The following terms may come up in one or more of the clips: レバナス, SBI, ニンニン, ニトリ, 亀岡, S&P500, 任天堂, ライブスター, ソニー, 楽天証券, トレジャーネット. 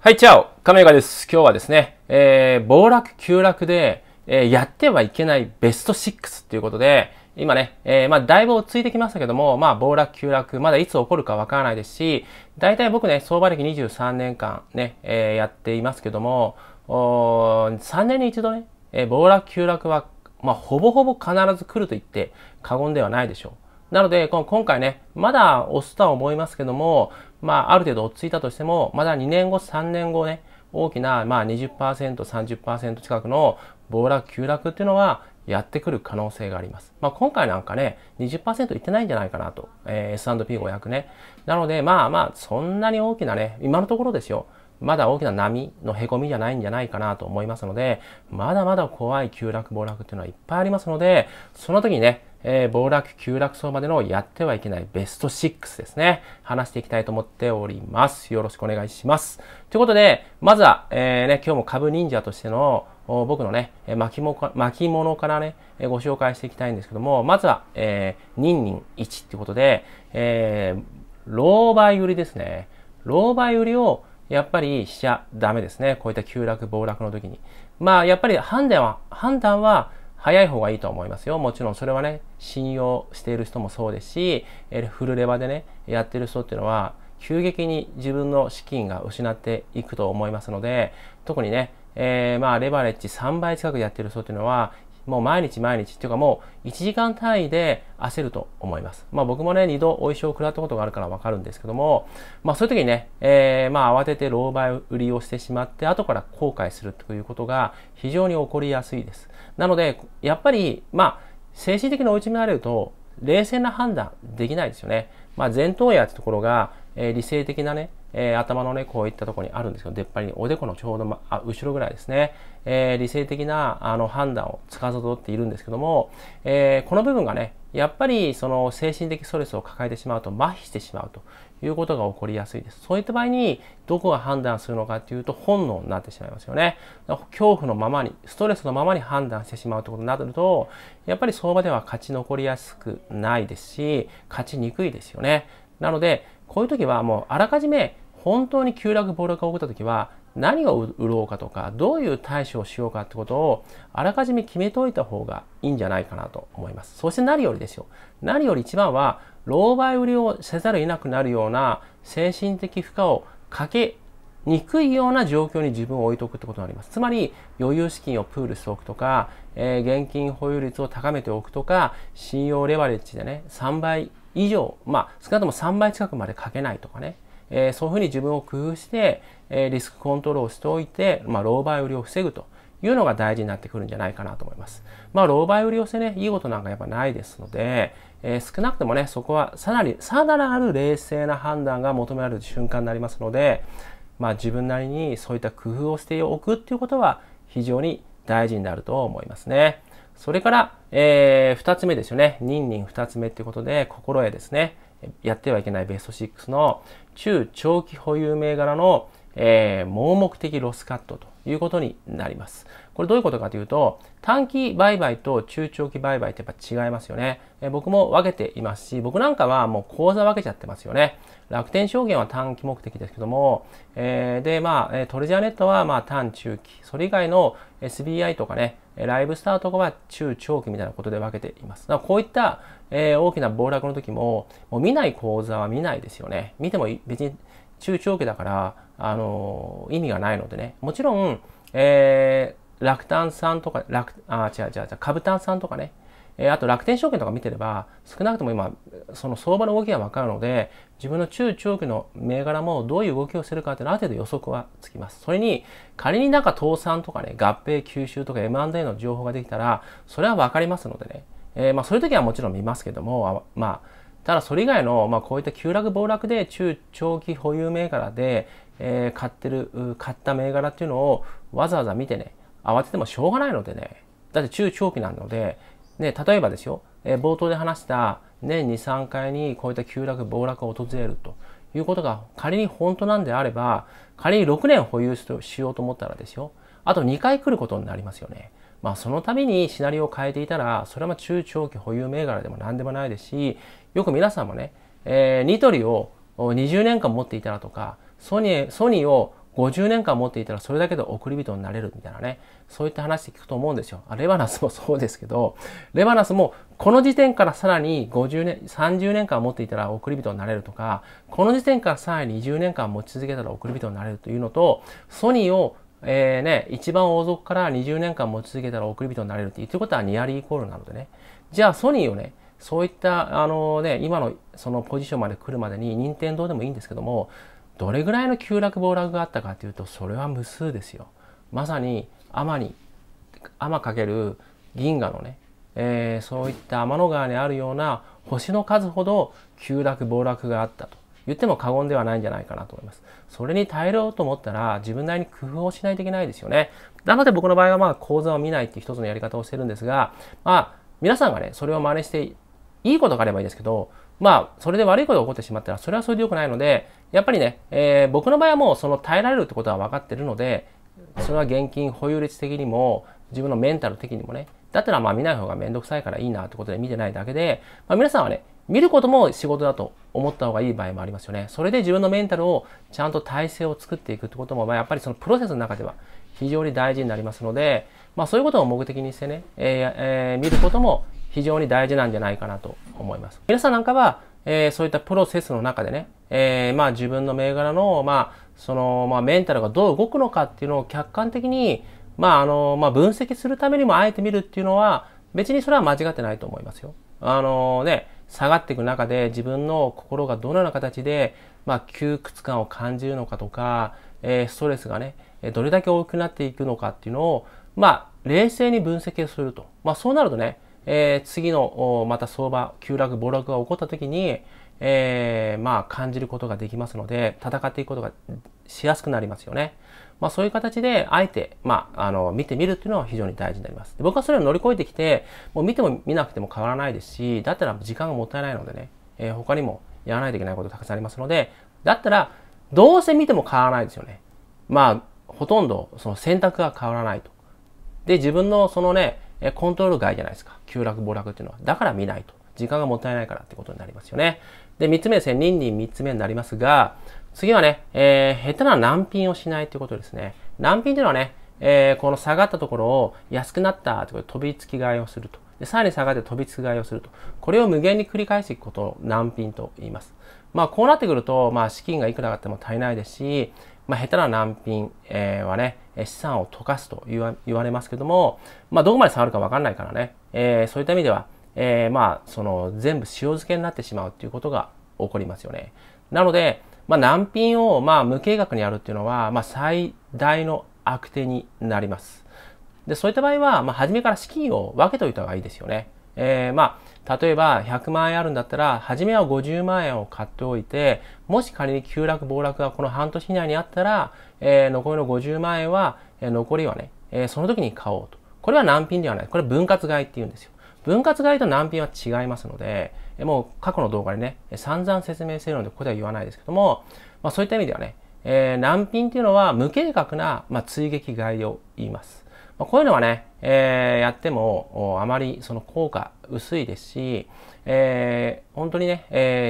はい、チャオ、亀岡です。今日はですね、暴落、急落で、やってはいけないベスト6っていうことで、今ね、だいぶ落ち着いてきましたけども、暴落、急落、まだいつ起こるかわからないですし、だいたい僕ね、相場歴23年間ね、やっていますけども、3年に一度ね、暴落、急落は、ほぼほぼ必ず来ると言って過言ではないでしょう。なので、今回ね、まだ押すとは思いますけども、ある程度落ち着いたとしても、まだ2年後、3年後ね、大きな、20%、30% 近くの暴落、急落っていうのはやってくる可能性があります。今回なんかね、20% いってないんじゃないかなと。S&P500 ね。なので、そんなに大きなね、今のところですよ。まだ大きな波の凹みじゃないんじゃないかなと思いますので、まだまだ怖い急落、暴落っていうのはいっぱいありますので、その時にね、暴落、急落相場でのやってはいけないベスト6ですね。話していきたいと思っております。よろしくお願いします。ということで、まずは、今日も株忍者としての僕のね、巻物からね、ご紹介していきたいんですけども、まずは、ニンニン1っていうことで、狼狽売りですね。狼狽売りをやっぱりしちゃダメですね。こういった急落、暴落の時に。やっぱり判断は早い方がいいと思いますよ。もちろんそれはね、信用している人もそうですし、フルレバでね、やってる人っていうのは、急激に自分の資金が失っていくと思いますので、特にね、レバレッジ3倍近くやってる人っていうのは、もう毎日っていうかもう1時間単位で焦ると思います。僕もね、2度お一生食らったことがあるからわかるんですけども、そういう時にね、慌てて狼狽売りをしてしまって、後から後悔するということが非常に起こりやすいです。なので、やっぱり、精神的に追い詰められると、冷静な判断できないですよね。前頭野ってところが、理性的なね、頭のね、こういったところにあるんですけど、出っ張りに、おでこのちょうど、後ろぐらいですね、理性的な判断を司っているんですけども、この部分がね、やっぱりその精神的ストレスを抱えてしまうと麻痺してしまうということが起こりやすいです。そういった場合に、どこが判断するのかっていうと本能になってしまいますよね。恐怖のままに、ストレスのままに判断してしまうということになると、やっぱり相場では勝ち残りやすくないですし、勝ちにくいですよね。なので、こういう時はもうあらかじめ本当に急落暴落が起こった時は何を売ろうかとかどういう対処をしようかってことをあらかじめ決めておいた方がいいんじゃないかなと思います。そして何よりですよ。何より一番は狼狽売りをせざるを得なくなるような精神的負荷をかけにくいような状況に自分を置いておくってことになります。つまり余裕資金をプールしておくとか、現金保有率を高めておくとか、信用レバレッジでね、3倍以上、少なくとも3倍近くまでかけないとかね、そういうふうに自分を工夫して、リスクコントロールをしておいて、狼狽売りを防ぐというのが大事になってくるんじゃないかなと思います。狼狽売りをしてね、いいことなんかやっぱないですので、少なくともね、そこはさらなる冷静な判断が求められる瞬間になりますので、自分なりにそういった工夫をしておくっていうことは非常に大事になると思いますね。それから、2つ目ですよね。ニンニン2つ目っていうことで、心得ですね。やってはいけないベスト6の中長期保有銘柄の、盲目的ロスカットということになります。これどういうことかというと、短期売買と中長期売買ってやっぱ違いますよね。僕も分けていますし、僕なんかはもう口座分けちゃってますよね。楽天証券は短期目的ですけども、トレジャーネットは短中期、それ以外の SBI とかね、ライブスターとかは中長期みたいなことで分けています。だからこういった、大きな暴落の時も、もう見ない口座は見ないですよね。見ても別に中長期だから、意味がないのでね。もちろん、楽天さんとか、株単さんとかね。あと楽天証券とか見てれば、少なくとも今、その相場の動きがわかるので、自分の中長期の銘柄もどういう動きをするかっていうのはある程度予測はつきます。それに、仮になんか倒産とかね、合併、吸収とか M&A の情報ができたら、それはわかりますのでね。そういう時はもちろん見ますけども、ただそれ以外の、こういった急落、暴落で中長期保有銘柄で、買った銘柄っていうのをわざわざ見てね、慌ててもしょうがないのでね。だって中長期なので、例えばですよ、冒頭で話した年に2、3回にこういった急落、暴落が訪れるということが仮に本当なんであれば、仮に6年保有しようと思ったらですよ、あと2回来ることになりますよね。そのためにシナリオを変えていたら、それは中長期保有銘柄でも何でもないですし、よく皆さんもね、ニトリを20年間持っていたらとか、ソニーを50年間持っていたらそれだけで送り人になれるみたいなね、そういった話聞くと思うんですよ。レバナスもそうですけど、レバナスもこの時点からさらに30年間持っていたら送り人になれるとか、この時点からさらに20年間持ち続けたら送り人になれるというのと、ソニーを一番王族から20年間持ち続けたら送り人になれるって言ってることはニアリーイコールなのでね。じゃあソニーをね、そういった今のそのポジションまで来るまでに任天堂でもいいんですけども、どれぐらいの急落暴落があったかというと、それは無数ですよ。まさに天かける銀河のね、そういった天の川にあるような星の数ほど急落暴落があったと言っても過言ではないんじゃないかなと思います。それに耐えようと思ったら自分なりに工夫をしないといけないですよね。なので僕の場合はまあ口座を見ないっていう一つのやり方をしてるんですが、まあ皆さんがね、それを真似していいことがあればいいですけど、まあ、それで悪いことが起こってしまったら、それはそれで良くないので、やっぱりね、僕の場合はもうその耐えられるってことは分かってるので、それは現金保有率的にも、自分のメンタル的にもね、だったらまあ見ない方がめんどくさいからいいなってことで見てないだけで、まあ、皆さんはね、見ることも仕事だと思った方がいい場合もありますよね。それで自分のメンタルをちゃんと体制を作っていくってことも、まあ、やっぱりそのプロセスの中では非常に大事になりますので、まあそういうことを目的にしてね、見ることも非常に大事なんじゃないかなと思います。皆さんなんかは、そういったプロセスの中でね、まあ自分の銘柄の、メンタルがどう動くのかっていうのを客観的に、分析するためにもあえて見るっていうのは、別にそれは間違ってないと思いますよ。下がっていく中で自分の心がどのような形で、窮屈感を感じるのかとか、ストレスがね、どれだけ大きくなっていくのかっていうのを、冷静に分析をすると。そうなるとね、次のまた相場、急落、暴落が起こった時に、感じることができますので、戦っていくことがしやすくなりますよね。そういう形で、あえて、見てみるっていうのは非常に大事になります。僕はそれを乗り越えてきて、もう見ても見なくても変わらないですし、だったら時間がもったいないのでね、他にもやらないといけないことたくさんありますので、だったら、どうせ見ても変わらないですよね。ほとんど、その選択が変わらないと。で、自分のそのね、コントロール外じゃないですか。急落暴落っていうのは。だから見ないと。時間がもったいないからってことになりますよね。で、3つ目ですね。3つ目になりますが、次はね、下手な難品をしないということですね。難品っていうのはね、この下がったところを安くなったということで飛びつき買いをすると。で、さらに下がって飛びつき買いをすると。これを無限に繰り返していくことを難品と言います。こうなってくると、資金がいくらあっても足りないですし、下手な難品はね、資産を溶かすと言われますけども、どこまで下がるか分かんないからね、そういった意味では、全部塩漬けになってしまうということが起こりますよね。なので、難品を無計画にやるっていうのは、最大の悪手になります。で、そういった場合は、初めから資金を分けておいた方がいいですよね。例えば100万円あるんだったら、初めは50万円を買っておいて、もし仮に急落暴落がこの半年以内にあったら、残りの50万円は、ね、その時に買おうと。これは難品ではない。これ分割買いって言うんですよ。分割買いと難品は違いますので、もう過去の動画でね、散々説明しているので、ここでは言わないですけども、そういった意味ではね、難品っていうのは無計画な、追撃買いを言います。こういうのはね、やっても、あまりその効果薄いですし、本当にね、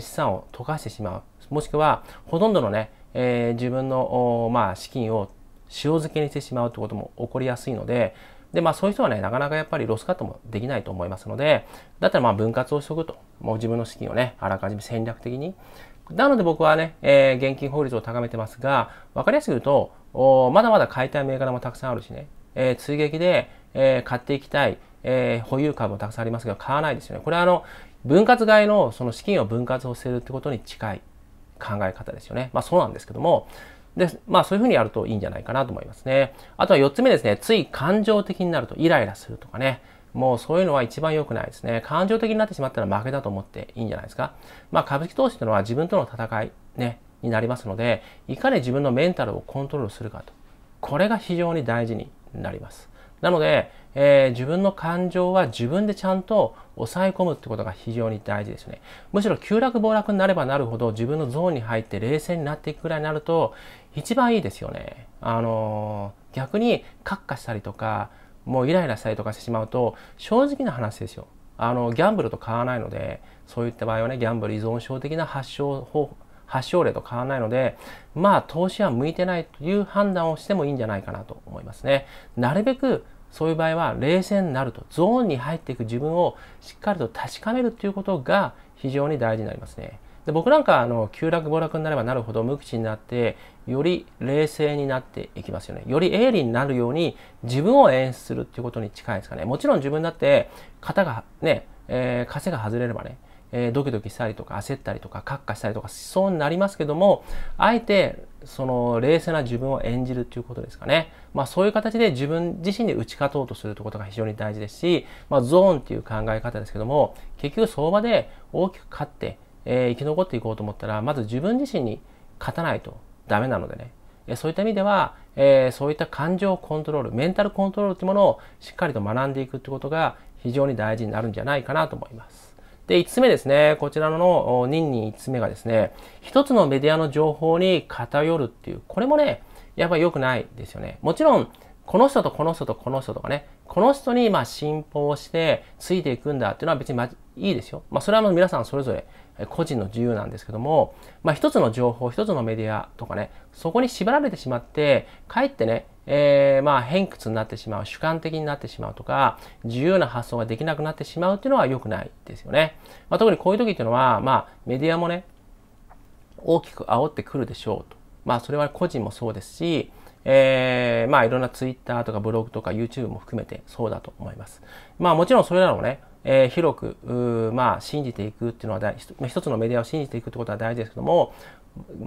資産を溶かしてしまう。もしくは、ほとんどのね、自分の、資金を塩漬けにしてしまうということも起こりやすいので、で、そういう人はね、なかなかやっぱりロスカットもできないと思いますので、だったら分割をしとくと。もう自分の資金をね、あらかじめ戦略的に。なので僕はね、現金法律を高めてますが、わかりやすく言うと、まだまだ買いたい銘柄もたくさんあるしね、追撃で、買っていきたい、保有株もたくさんありますが、買わないですよね。これは分割買いの、その資金を分割をするってことに近い考え方ですよね。そうなんですけども、そういうふうにやるといいんじゃないかなと思いますね。あとは4つ目ですね。つい感情的になるとイライラするとかね。もうそういうのは一番良くないですね。感情的になってしまったら負けだと思っていいんじゃないですか。株式投資というのは自分との戦いね、になりますので、いかに自分のメンタルをコントロールするかと。これが非常に大事になります。なので、自分の感情は自分でちゃんと抑え込むってことが非常に大事ですね。むしろ急落暴落になればなるほど自分のゾーンに入って冷静になっていくぐらいになると一番いいですよね。逆にカッカしたりとか、もうイライラしたりとかしてしまうと正直な話ですよ。ギャンブルと変わらないので、そういった場合はね、ギャンブル依存症的な発症方法発症例と変わらないので、まあ投資は向いてないという判断をしてもいいんじゃないかなと思いますね。なるべくそういう場合は冷静になると、ゾーンに入っていく自分をしっかりと確かめるということが非常に大事になりますね。で、僕なんか急落暴落になればなるほど無口になって、より冷静になっていきますよね。より鋭利になるように自分を演出するっていうことに近いですかね。もちろん自分だって肩がね、枷が外れればね、ドキドキしたりとか焦ったりとかカッカしたりとかしそうになりますけども、あえてその冷静な自分を演じるということですかね。まあそういう形で自分自身に打ち勝とうとするということが非常に大事ですし、まあゾーンっていう考え方ですけども、結局相場で大きく勝って、生き残っていこうと思ったら、まず自分自身に勝たないとダメなのでね。そういった意味では、そういった感情コントロール、メンタルコントロールというものをしっかりと学んでいくということが非常に大事になるんじゃないかなと思います。で、5つ目ですね。こちらの5つ目がですね、一つのメディアの情報に偏るっていう、これもね、やっぱり良くないですよね。もちろん、この人とこの人とこの人とかね、この人にまあ信奉してついていくんだっていうのは別にいいですよ。まあそれは皆さんそれぞれ個人の自由なんですけども、まあ一つの情報、一つのメディアとかね、そこに縛られてしまって、かえってね、まあ偏屈になってしまう、主観的になってしまうとか、自由な発想ができなくなってしまうっていうのは良くないですよね。まあ特にこういう時っていうのは、まあメディアもね、大きく煽ってくるでしょうと。まあそれは個人もそうですし、まあいろんなツイッターとかブログとか YouTube も含めてそうだと思います。まあもちろんそれらをね、広く、まあ信じていくっていうのは一つのメディアを信じていくってことは大事ですけども、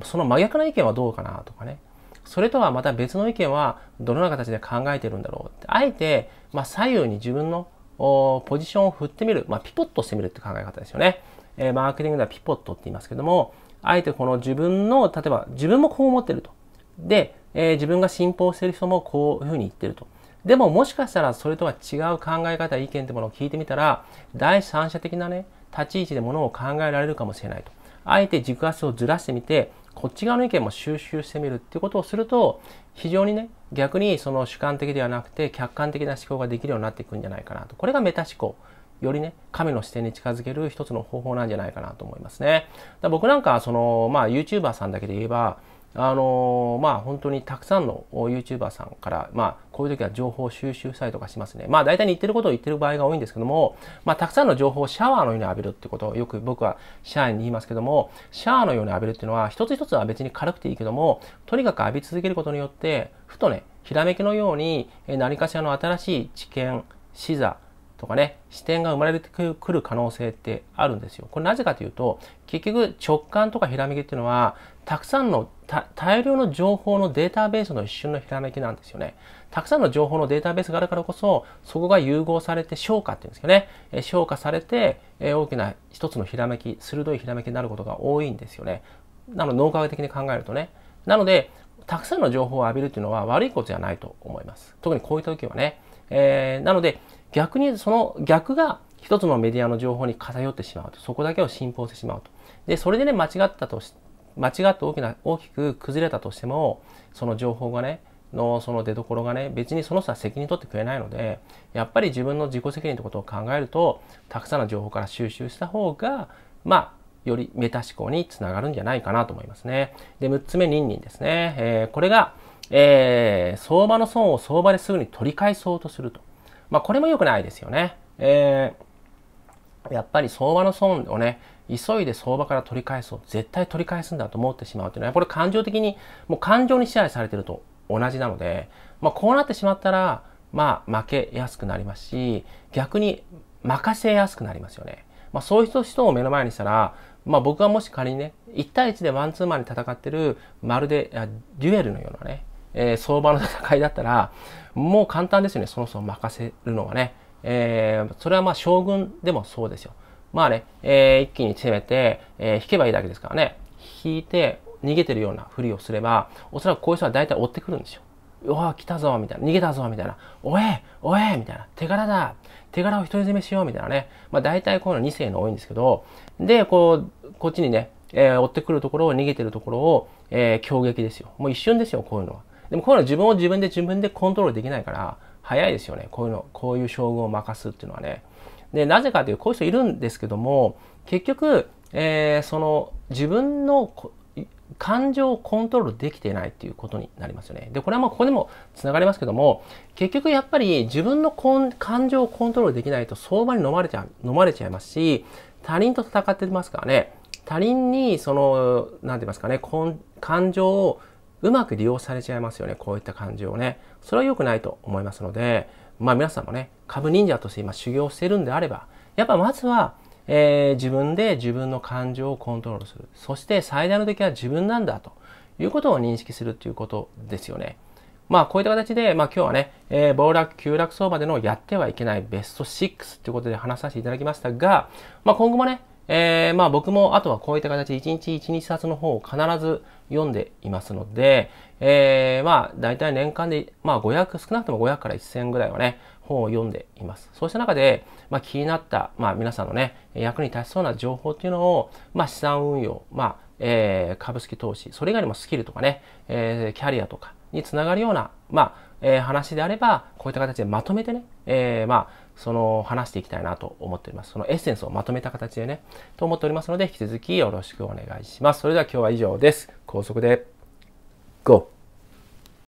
その真逆な意見はどうかなとかね。それとはまた別の意見はどのような形で考えてるんだろうって、あえて、まあ左右に自分のポジションを振ってみる、まあピポッとしてみるって考え方ですよね。マーケティングではピポットって言いますけども、あえてこの自分の、例えば自分もこう思ってると。で、自分が信奉している人もこういうふうに言ってると。でももしかしたらそれとは違う考え方、意見というものを聞いてみたら、第三者的なね、立ち位置でものを考えられるかもしれないと。あえて軸足をずらしてみて、こっち側の意見も収集してみるっていうことをすると、非常にね、逆にその主観的ではなくて客観的な思考ができるようになっていくんじゃないかなと。これがメタ思考。よりね、神の視点に近づける一つの方法なんじゃないかなと思いますね。僕なんかはまあ YouTuber さんだけで言えば、まあ本当にたくさんの YouTuber さんから、まあこういう時は情報を収集したりとかしますね。まあ大体に言ってることを言ってる場合が多いんですけども、まあたくさんの情報をシャワーのように浴びるってことをよく僕は社員に言いますけども、シャワーのように浴びるっていうのは一つ一つは別に軽くていいけども、とにかく浴び続けることによって、ふとね、ひらめきのように何かしらの新しい知見、視座、とかね、視点が生まれてくる可能性ってあるんですよ。これなぜかというと、結局直感とかひらめきっていうのは、たくさんの大量の情報のデータベースの一瞬のひらめきなんですよね。たくさんの情報のデータベースがあるからこそ、そこが融合されて昇華っていうんですけどね、昇華されて大きな一つのひらめき、鋭いひらめきになることが多いんですよね。なので脳科学的に考えるとね。なので、たくさんの情報を浴びるっていうのは悪いことじゃないと思います。特にこういった時はね。なので、逆にその逆が一つのメディアの情報に偏ってしまうと。そこだけを信奉してしまうと。で、それでね、間違って大きく崩れたとしても、その情報がね、その出所がね、別にその人は責任取ってくれないので、やっぱり自分の自己責任ということを考えると、たくさんの情報から収集した方が、まあ、よりメタ思考につながるんじゃないかなと思いますね。で、6つ目、認ですね。これが、相場の損を相場ですぐに取り返そうとすると。まあ、これも良くないですよね。やっぱり相場の損をね、急いで相場から取り返そう。絶対取り返すんだと思ってしまうというのは、これ感情的に、もう感情に支配されていると同じなので、まあ、こうなってしまったら、まあ、負けやすくなりますし、逆に任せやすくなりますよね。まあ、そういう人を目の前にしたら、まあ僕はもし仮にね、1対1でワンツーマンに戦ってる、まるでデュエルのようなね、相場の戦いだったら、もう簡単ですよね、その人を任せるのはね。それはまあ将軍でもそうですよ。まあね、一気に攻めて、引けばいいだけですからね、引いて逃げてるようなふりをすれば、おそらくこういう人は大体追ってくるんですよ。うわ、来たぞ、みたいな。逃げたぞ、みたいな。おえみたいな。手柄だ。手柄を一人攻めしよう、みたいなね。まあ大体こういうの2世の多いんですけど、で、こっちにね、追ってくるところを逃げてるところを、強撃ですよ。もう一瞬ですよ、こういうのは。でもこういうの自分でコントロールできないから、早いですよね。こういう将軍を任すっていうのはね。で、なぜかというと、こういう人いるんですけども、結局、自分の感情をコントロールできていないっていうことになりますよね。で、これはまあここでもつながりますけども、結局やっぱり自分の感情をコントロールできないと相場に飲まれちゃいますし、他人と戦ってますからね。他人にその、なんて言いますかね、感情をうまく利用されちゃいますよね。こういった感情をね。それは良くないと思いますので、まあ皆さんもね、株忍者として今修行してるんであれば、やっぱまずは、自分で自分の感情をコントロールする。そして最大の敵は自分なんだということを認識するということですよね。まあこういった形で、まあ今日はね、暴落、急落相場でのやってはいけないベスト6ということで話させていただきましたが、まあ今後もね、まあ僕もあとはこういった形で1日1、2冊の方を必ず読んでいますので、まあ大体年間で、まあ500、少なくとも500から1000ぐらいはね、本を読んでいます。そうした中で、まあ気になった、まあ皆さんのね、役に立ちそうな情報っていうのを、まあ資産運用、まあ、株式投資、それ以外にもスキルとかね、キャリアとかにつながるような、まあ、話であれば、こういった形でまとめてね、まあ、その話していきたいなと思っております。そのエッセンスをまとめた形でね、と思っておりますので、引き続きよろしくお願いします。それでは今日は以上です。高速で、GO!